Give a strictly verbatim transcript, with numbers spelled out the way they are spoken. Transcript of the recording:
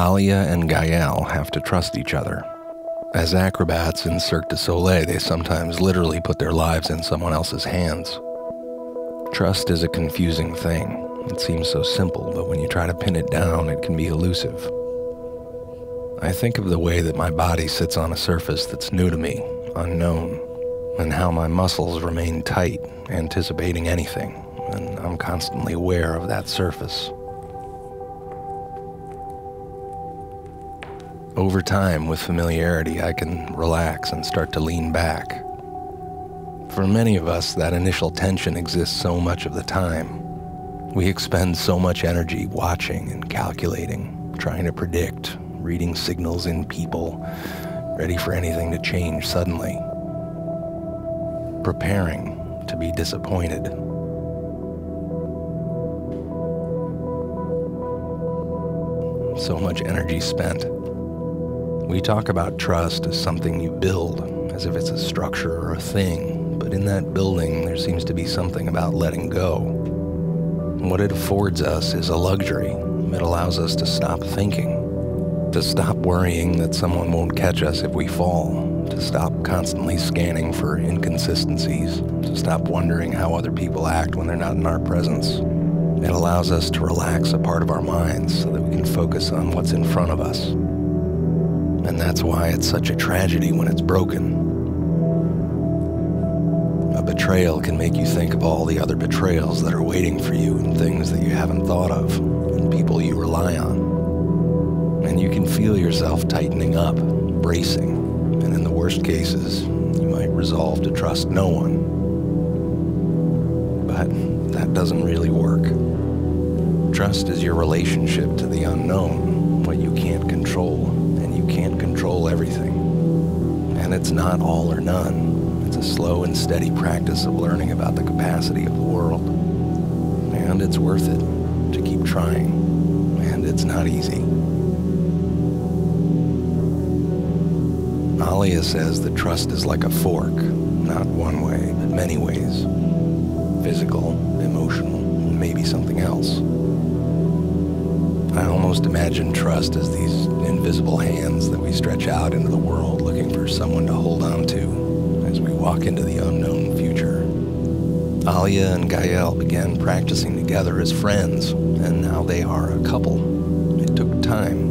Alya and Gael have to trust each other. As acrobats in Cirque du Soleil, they sometimes literally put their lives in someone else's hands. Trust is a confusing thing. It seems so simple, but when you try to pin it down, it can be elusive. I think of the way that my body sits on a surface that's new to me, unknown, and how my muscles remain tight, anticipating anything, and I'm constantly aware of that surface. Over time, with familiarity, I can relax and start to lean back. For many of us, that initial tension exists so much of the time. We expend so much energy watching and calculating, trying to predict, reading signals in people, ready for anything to change suddenly, preparing to be disappointed. So much energy spent. We talk about trust as something you build, as if it's a structure or a thing, but in that building there seems to be something about letting go. What it affords us is a luxury. It allows us to stop thinking, to stop worrying that someone won't catch us if we fall, to stop constantly scanning for inconsistencies, to stop wondering how other people act when they're not in our presence. It allows us to relax a part of our minds so that we can focus on what's in front of us. And that's why it's such a tragedy when it's broken. A betrayal can make you think of all the other betrayals that are waiting for you and things that you haven't thought of and people you rely on. And you can feel yourself tightening up, bracing, and in the worst cases, you might resolve to trust no one. But that doesn't really work. Trust is your relationship to the unknown, what you can't control. Can't control everything. And it's not all or none. It's a slow and steady practice of learning about the capacity of the world. And it's worth it to keep trying. And it's not easy. Alya says that trust is like a fork, not one way, but many ways. Physical, emotional, and maybe something else. I almost imagine trust as these invisible hands that we stretch out into the world looking for someone to hold on to as we walk into the unknown future. Alya and Gael began practicing together as friends, and now they are a couple. It took time.